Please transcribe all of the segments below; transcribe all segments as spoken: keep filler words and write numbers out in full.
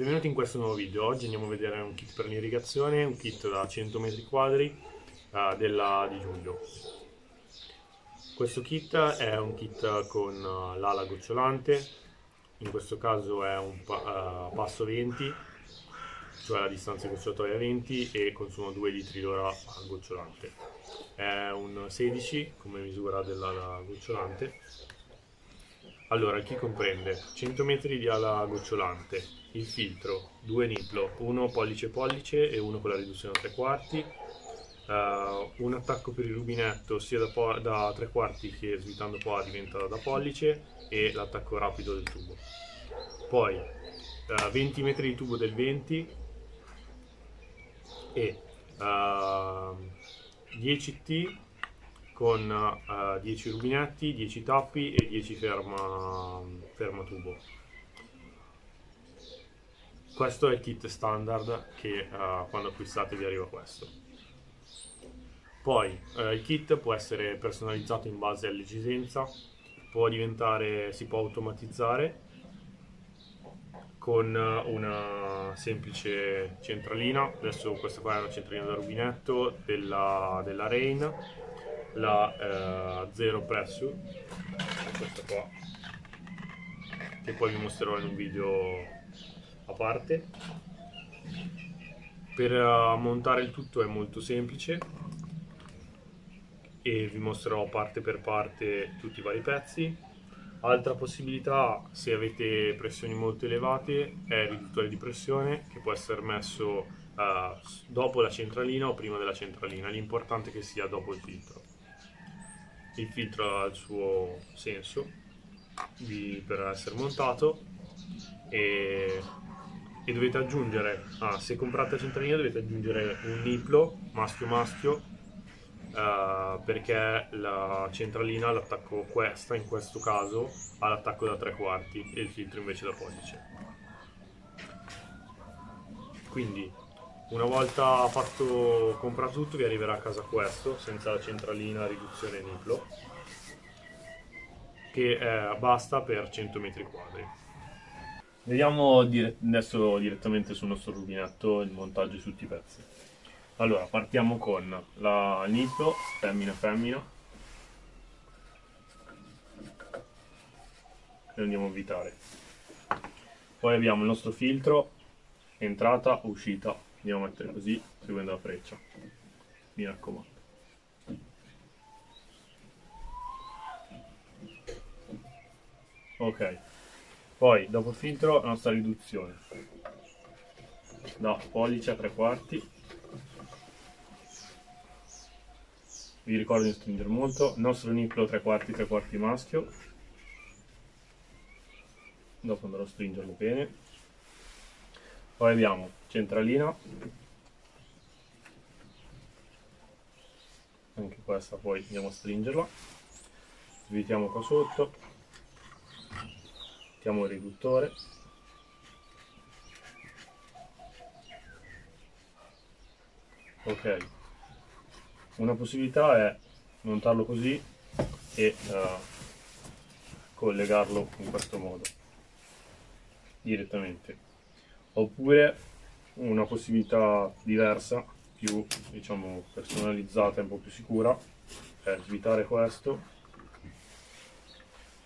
Benvenuti in questo nuovo video. Oggi andiamo a vedere un kit per l'irrigazione, un kit da cento metri quadri uh, della Di Giulio. Questo kit è un kit con uh, l'ala gocciolante, in questo caso è un pa uh, passo venti, cioè la distanza gocciolatoria venti e consuma due litri l'ora al gocciolante. È un sedici come misura dell'ala gocciolante. Allora, chi comprende cento metri di ala gocciolante, il filtro, due niplo, uno pollice-pollice e uno con la riduzione a tre quarti, uh, un attacco per il rubinetto sia da, da tre quarti che svitando qua diventa da pollice e l'attacco rapido del tubo. Poi uh, venti metri di tubo del venti e uh, dieci T con uh, dieci rubinetti, dieci tappi e dieci ferma, ferma tubo. Questo è il kit standard che uh, quando acquistate vi arriva questo. Poi uh, il kit può essere personalizzato in base all'esigenza, può diventare, si può automatizzare con una semplice centralina. Adesso questa qua è una centralina da rubinetto della, della Rain, la eh, Zero Pressure, questa qua, che poi vi mostrerò in un video a parte. Per uh, montare il tutto è molto semplice e vi mostrerò parte per parte tutti i vari pezzi. Altra possibilità, se avete pressioni molto elevate, è il riduttore di pressione, che può essere messo uh, dopo la centralina o prima della centralina, l'importante è che sia dopo il filtro. Il filtro ha il suo senso di, per essere montato e, e dovete aggiungere, ah, se comprate la centralina dovete aggiungere un niplo maschio-maschio uh, perché la centralina, l'attacco questa in questo caso, ha l'attacco da tre quarti e il filtro invece da pollice. Quindi una volta fatto, comprato tutto, vi arriverà a casa questo, senza la centralina, riduzione niplo, che eh, basta per cento metri quadri. Vediamo dire adesso direttamente sul nostro rubinetto il montaggio di tutti i pezzi. Allora, partiamo con la niplo, femmina femmina, e andiamo a avvitare. Poi abbiamo il nostro filtro, entrata, uscita. Andiamo a mettere così, seguendo la freccia, mi raccomando. Ok, poi dopo il filtro la nostra riduzione, da pollice a tre quarti. Vi ricordo di stringere molto. Il nostro niplo tre quarti, tre quarti maschio, dopo andrò a stringerlo bene. Poi abbiamo centralina, anche questa poi andiamo a stringerla, svitiamo qua sotto, mettiamo il riduttore, ok. Una possibilità è montarlo così e uh, collegarlo in questo modo direttamente. Oppure una possibilità diversa, più diciamo personalizzata e un po' più sicura, è svitare questo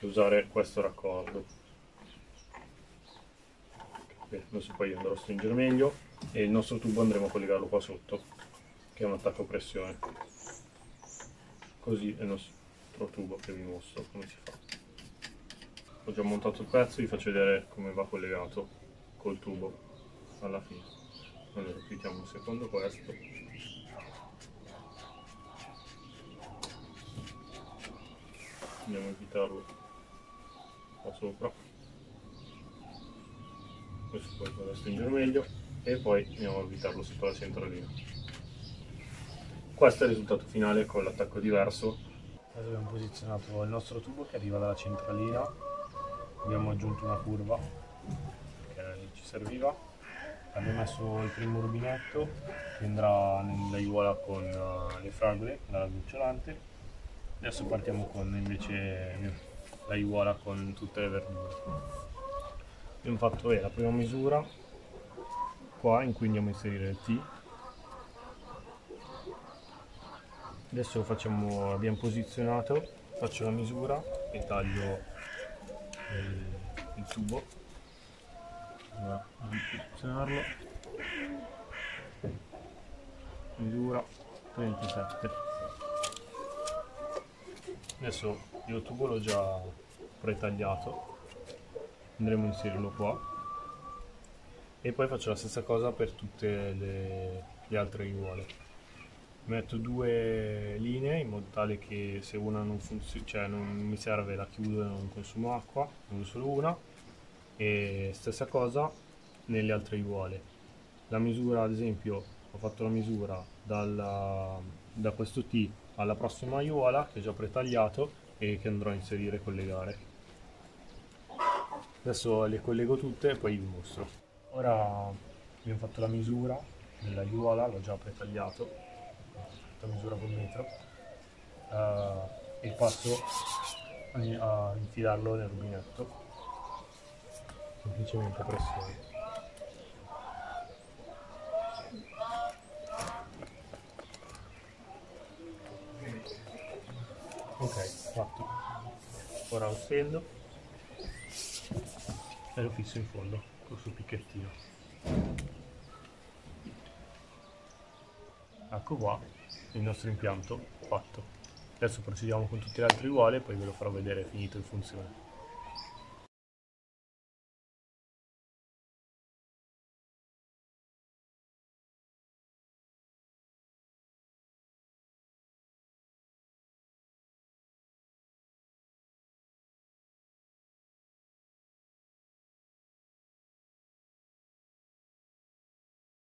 e usare questo raccordo. Okay, adesso poi andrò a stringere meglio e il nostro tubo andremo a collegarlo qua sotto, che è un attacco a pressione. Così è il nostro tubo, che vi mostro come si fa. Ho già montato il pezzo, vi faccio vedere come va collegato col tubo alla fine. Allora, chiudiamo un secondo questo, andiamo a evitarlo qua sopra, questo poi vado a stringere meglio e poi andiamo a evitarlo sotto la centralina. Questo è il risultato finale con l'attacco diverso. Adesso abbiamo posizionato il nostro tubo che arriva dalla centralina, abbiamo aggiunto una curva ci serviva, abbiamo messo il primo rubinetto che andrà nella aiuola con le fragole, l'ala gocciolante. Adesso partiamo con invece l'aiuola con tutte le verdure. Abbiamo fatto eh, la prima misura qua in cui andiamo a inserire il T. Adesso lo facciamo, l'abbiamo posizionato, faccio la misura e taglio il, il tubo. Allora, posizionarlo. Misura trentasette. Adesso io il tubo l'ho già pretagliato, andremo a inserirlo qua. E poi faccio la stessa cosa per tutte le, le altre aiuole. Metto due linee in modo tale che se una non funziona, cioè non mi serve, la chiudo e non consumo acqua, ne uso solo una. E stessa cosa nelle altre aiuole. La misura, ad esempio, ho fatto la misura dalla, da questo T alla prossima aiuola che ho già pretagliato e che andrò a inserire e collegare. Adesso le collego tutte e poi vi mostro. Ora abbiamo fatto la misura dell'aiuola, l'ho già pretagliato, la misura col metro, uh, e passo a infilarlo nel rubinetto, semplicemente a pressione. Ok, fatto. Ora lo stendo e lo fisso in fondo. Questo picchettino, ecco qua il nostro impianto fatto. Adesso procediamo con tutte le altre aiuole e poi ve lo farò vedere finito in funzione.